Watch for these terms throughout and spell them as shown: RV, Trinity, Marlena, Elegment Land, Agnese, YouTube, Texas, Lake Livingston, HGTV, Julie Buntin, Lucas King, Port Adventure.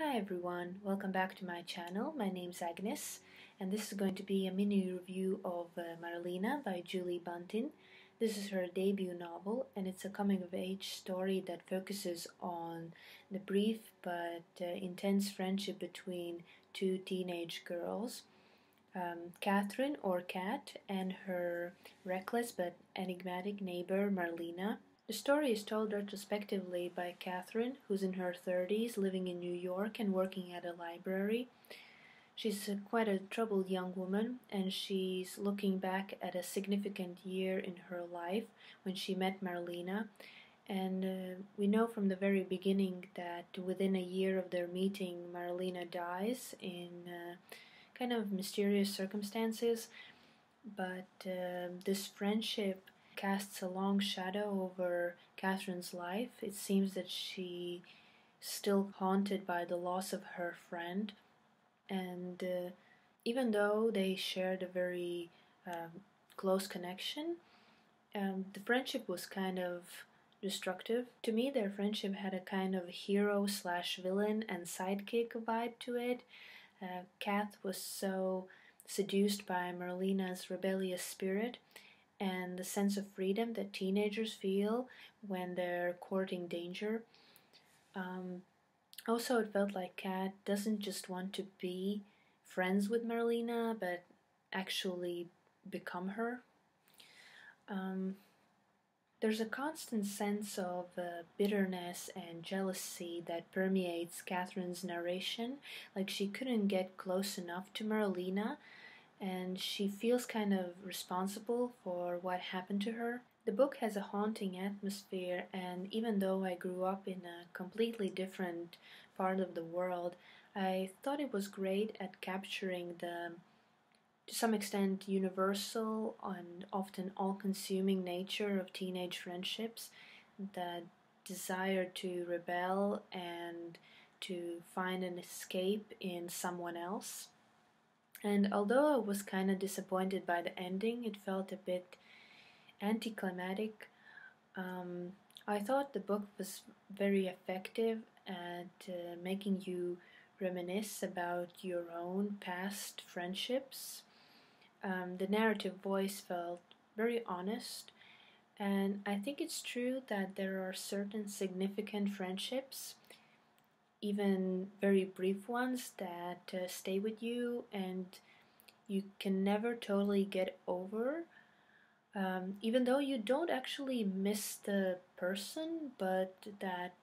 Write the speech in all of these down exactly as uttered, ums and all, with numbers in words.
Hi everyone, welcome back to my channel. My name's Agnes and this is going to be a mini review of uh, Marlena by Julie Buntin. This is her debut novel and it's a coming-of-age story that focuses on the brief but uh, intense friendship between two teenage girls, um, Catherine or Cat, and her reckless but enigmatic neighbor Marlena. The story is told retrospectively by Catherine, who's in her thirties, living in New York and working at a library. She's quite a troubled young woman, and she's looking back at a significant year in her life when she met Marlena. And uh, we know from the very beginning that within a year of their meeting, Marlena dies in uh, kind of mysterious circumstances, but uh, this friendship casts a long shadow over Catherine's life. It seems that she's still haunted by the loss of her friend, and uh, even though they shared a very um, close connection, um, the friendship was kind of destructive. To me, their friendship had a kind of hero slash villain and sidekick vibe to it. Uh, Kath was so seduced by Marlena's rebellious spirit and the sense of freedom that teenagers feel when they're courting danger. Um, also, it felt like Cat doesn't just want to be friends with Marlena, but actually become her. Um, there's a constant sense of uh, bitterness and jealousy that permeates Catherine's narration, like she couldn't get close enough to Marlena, and she feels kind of responsible for what happened to her. The book has a haunting atmosphere, and even though I grew up in a completely different part of the world, I thought it was great at capturing the, to some extent, universal and often all-consuming nature of teenage friendships, the desire to rebel and to find an escape in someone else. And although I was kind of disappointed by the ending, it felt a bit anticlimactic. Um, I thought the book was very effective at uh, making you reminisce about your own past friendships. Um, the narrative voice felt very honest, and I think it's true that there are certain significant friendships, even very brief ones, that uh, stay with you and you can never totally get over, um, even though you don't actually miss the person, but that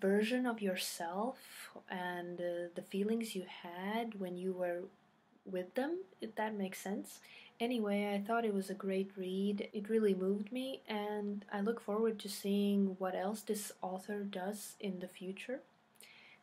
version of yourself and uh, the feelings you had when you were with them, if that makes sense. Anyway, I thought it was a great read. It really moved me, and I look forward to seeing what else this author does in the future.